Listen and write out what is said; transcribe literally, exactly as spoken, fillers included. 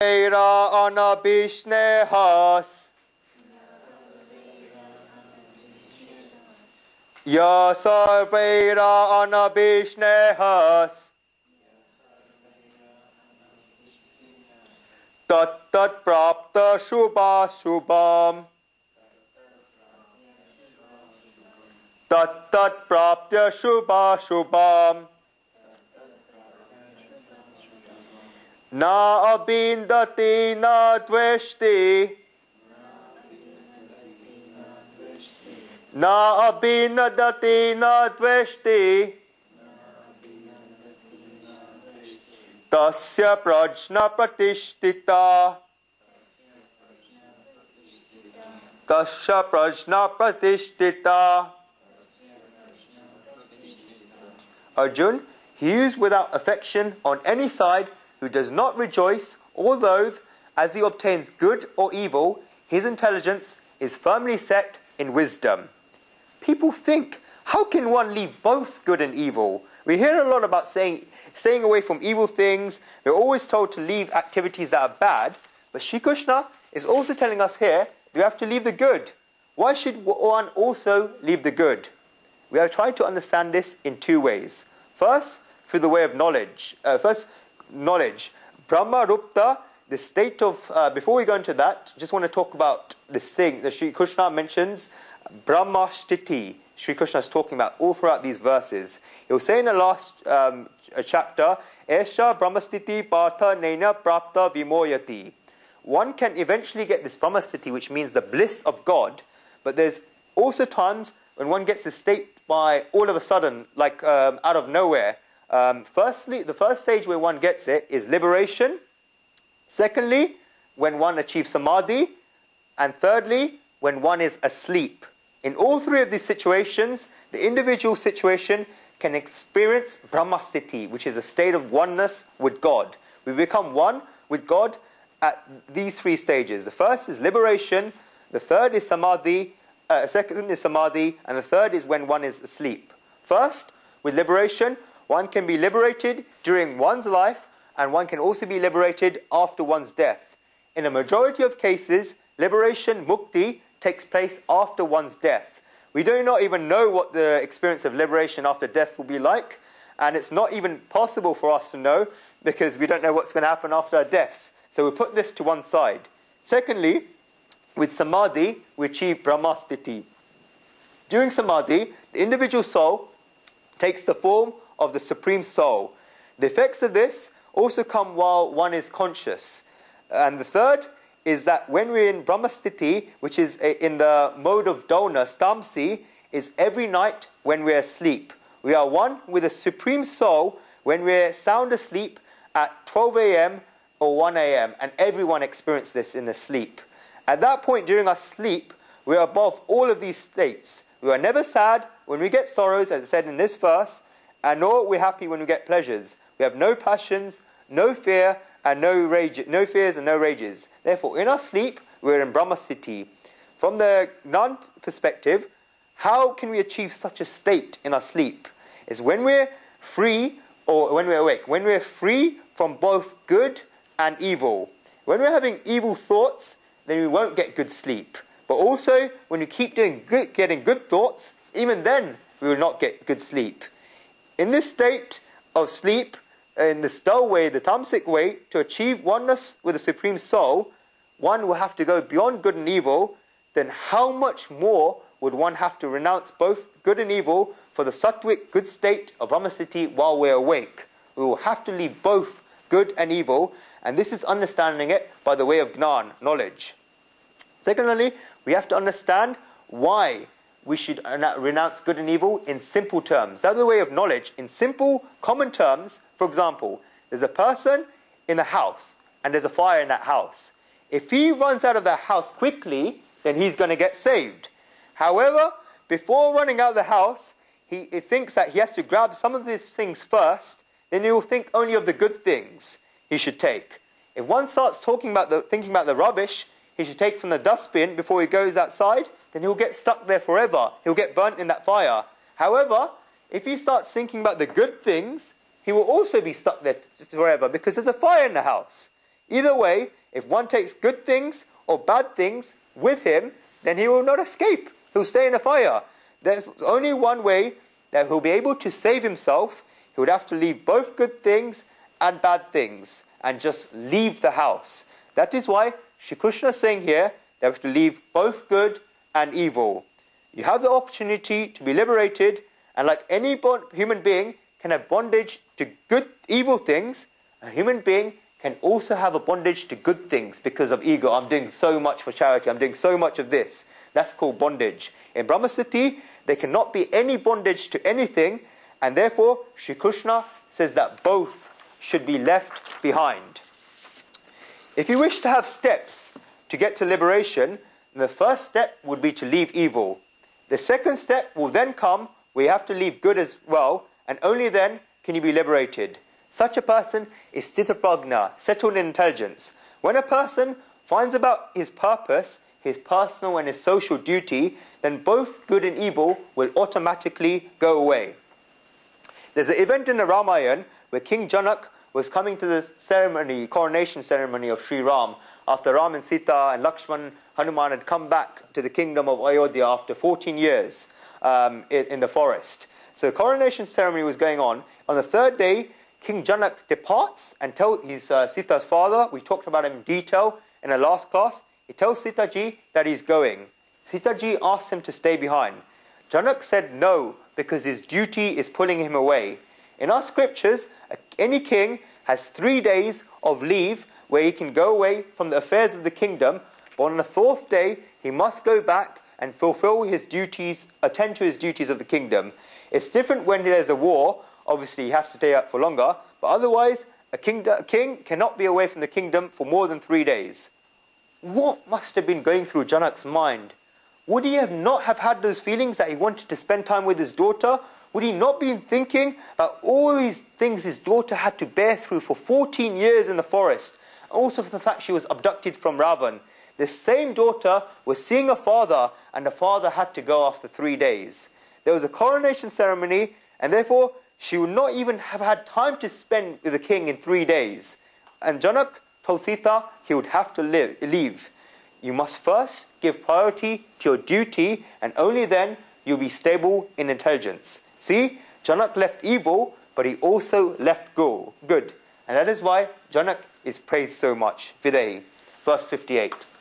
Era anabishnehas Ya sarvera anabishnehas Tat tat prapta shubha shubham Tat tat prapta shubha shubham Na abindati na dveshti Na abindati na dveshti Tasya prajna pratishtita Tasya prajna pratishtita Arjun, he is without affection on any side who does not rejoice, although, as he obtains good or evil, his intelligence is firmly set in wisdom. People think, how can one leave both good and evil? We hear a lot about saying, staying away from evil things. We're always told to leave activities that are bad. But Sri Krishna is also telling us here, you have to leave the good. Why should one also leave the good? We are trying to understand this in two ways. First, through the way of knowledge. Uh, first, knowledge. Brahma Rupta, the state of, uh, before we go into that, just want to talk about this thing that Sri Krishna mentions, Brahmasthiti. Sri Krishna is talking about all throughout these verses. He will say in the last um, chapter, Esha Brahmasthiti Partha Nena Prapta Vimoyati. One can eventually get this Brahmasthiti, which means the bliss of God, but there's also times when one gets this state by all of a sudden, like um, out of nowhere. Um, firstly, the first stage where one gets it is liberation. Secondly, when one achieves samadhi. And thirdly, when one is asleep. In all three of these situations, the individual situation can experience brahmasthiti, which is a state of oneness with God. We become one with God at these three stages. The first is liberation, the third is samadhi, uh, second is samadhi, and the third is when one is asleep. First, with liberation, one can be liberated during one's life, and one can also be liberated after one's death. In a majority of cases, liberation, mukti, takes place after one's death. We do not even know what the experience of liberation after death will be like, and it's not even possible for us to know because we don't know what's going to happen after our deaths. So we put this to one side. Secondly, with samadhi, we achieve brahmasthiti. During samadhi, the individual soul takes the form of the Supreme Soul. The effects of this also come while one is conscious. And the third is that when we're in Brahmasthiti, which is in the mode of dullness, tamsi, is every night when we're asleep. We are one with the Supreme Soul when we're sound asleep at twelve A M or one A M, and everyone experiences this in the sleep. At that point during our sleep, we are above all of these states. We are never sad when we get sorrows, as it said in this verse, and nor we're happy when we get pleasures. We have no passions, no fear, and no rage, no fears and no rages. Therefore, in our sleep, we're in Brahmasthiti. From the Gnan perspective, how can we achieve such a state in our sleep? It's when we're free, or when we're awake, when we're free from both good and evil. When we're having evil thoughts, then we won't get good sleep. But also, when we keep doing good, getting good thoughts, even then, we will not get good sleep. In this state of sleep, in this dull way, the tamasic way, to achieve oneness with the Supreme Soul, one will have to go beyond good and evil. Then how much more would one have to renounce both good and evil for the sattvic good state of brahmasthiti while we're awake? We will have to leave both good and evil, and this is understanding it by the way of gnan, knowledge. Secondly, we have to understand why we should renounce good and evil in simple terms. That's the way of knowledge. In simple, common terms, for example, there's a person in a house and there's a fire in that house. If he runs out of that house quickly, then he's going to get saved. However, before running out of the house, he, he thinks that he has to grab some of these things first, then he will think only of the good things he should take. If one starts talking about the, thinking about the rubbish he should take from the dustbin before he goes outside, then he'll get stuck there forever. He'll get burnt in that fire. However, if he starts thinking about the good things, he will also be stuck there forever because there's a fire in the house. Either way, if one takes good things or bad things with him, then he will not escape. He'll stay in the fire. There's only one way that he'll be able to save himself. He would have to leave both good things and bad things and just leave the house. That is why Sri Krishna is saying here that we have to leave both good and evil. You have the opportunity to be liberated, and like any bon human being can have bondage to good, evil things, a human being can also have a bondage to good things because of ego. I'm doing so much for charity, I'm doing so much of this. That's called bondage. In Brahmasthiti, there cannot be any bondage to anything, and therefore Sri Krishna says that both should be left behind. If you wish to have steps to get to liberation, then the first step would be to leave evil. The second step will then come where you have to leave good as well, and only then can you be liberated. Such a person is Sthitāprajñā, settled in intelligence. When a person finds about his purpose, his personal and his social duty, then both good and evil will automatically go away. There's an event in the Ramayana where King Janak was coming to the ceremony, coronation ceremony of Sri Ram, after Ram and Sita and Lakshman, Hanuman had come back to the kingdom of Ayodhya after fourteen years um, in the forest. So the coronation ceremony was going on. On the third day, King Janak departs and tells his uh, Sita's father. We talked about him in detail in the last class. He tells Sitaji that he's going. Sitaji asks him to stay behind. Janak said no, because his duty is pulling him away. In our scriptures, any king has three days of leave where he can go away from the affairs of the kingdom, but on the fourth day he must go back and fulfill his duties, attend to his duties of the kingdom. It's different when there's a war. Obviously he has to stay up for longer, but otherwise a king, a king cannot be away from the kingdom for more than three days. What must have been going through Janak's mind? Would he have not have had those feelings that he wanted to spend time with his daughter? Would he not be thinking about all these things his daughter had to bear through for fourteen years in the forest? Also for the fact she was abducted from Ravan. The same daughter was seeing her father, and the father had to go after three days. There was a coronation ceremony, and therefore she would not even have had time to spend with the king in three days. And Janak told Sita he would have to live, leave. You must first give priority to your duty, and only then you'll be stable in intelligence. See, Janak left evil, but he also left good. And that is why Janak is praised so much. Videhi, verse fifty-eight.